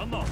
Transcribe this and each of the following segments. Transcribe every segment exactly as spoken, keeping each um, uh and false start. Come on.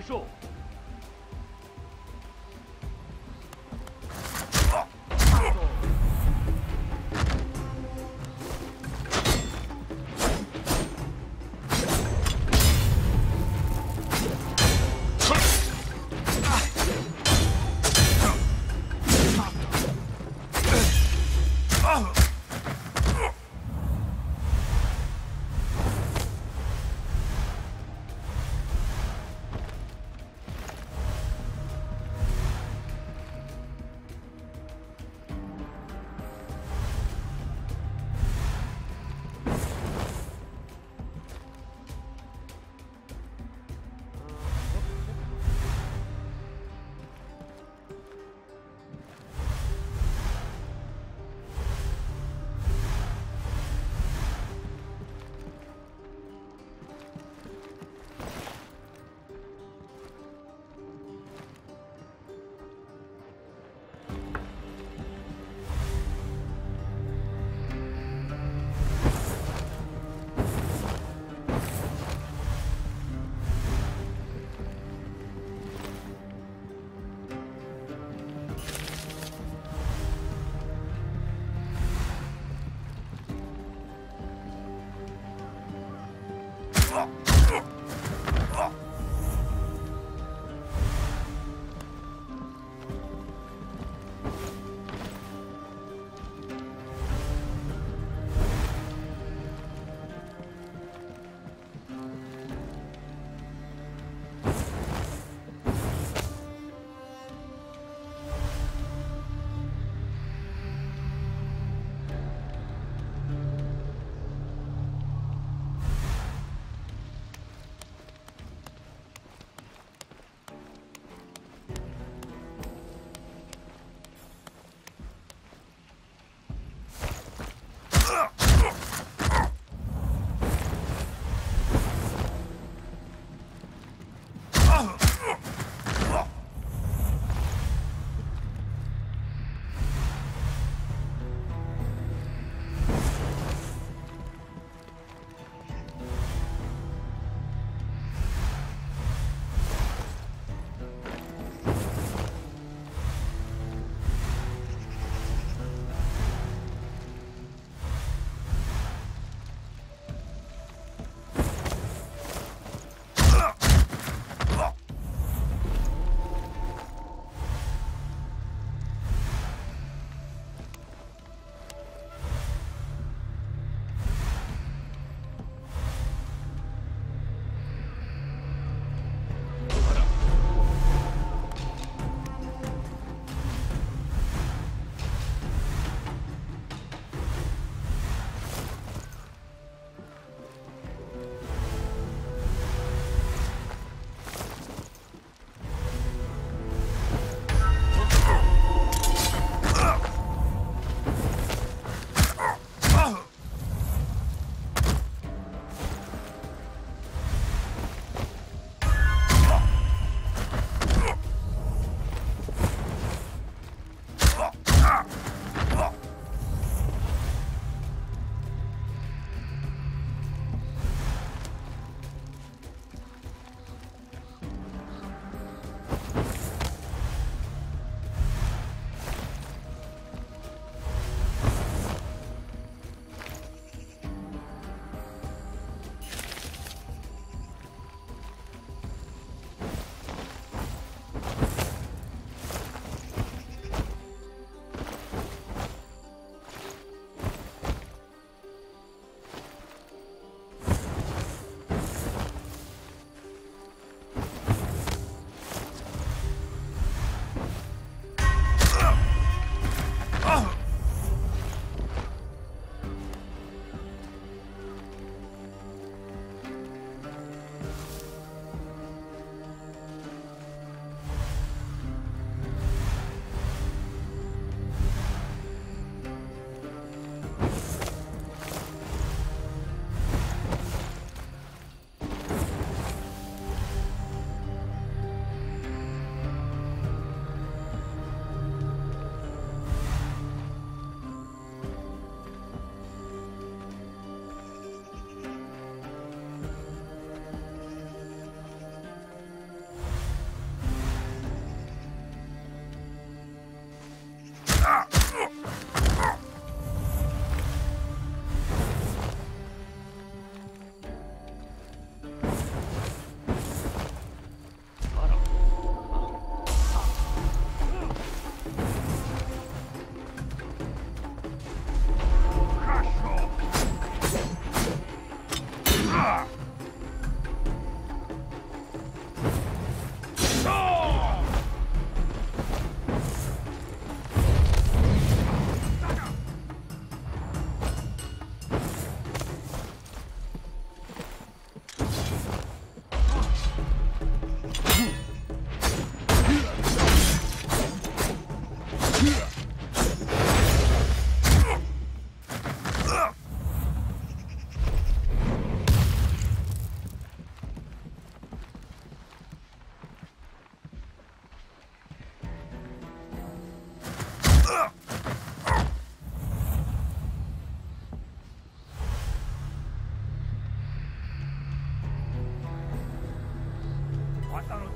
和硕。I don't know.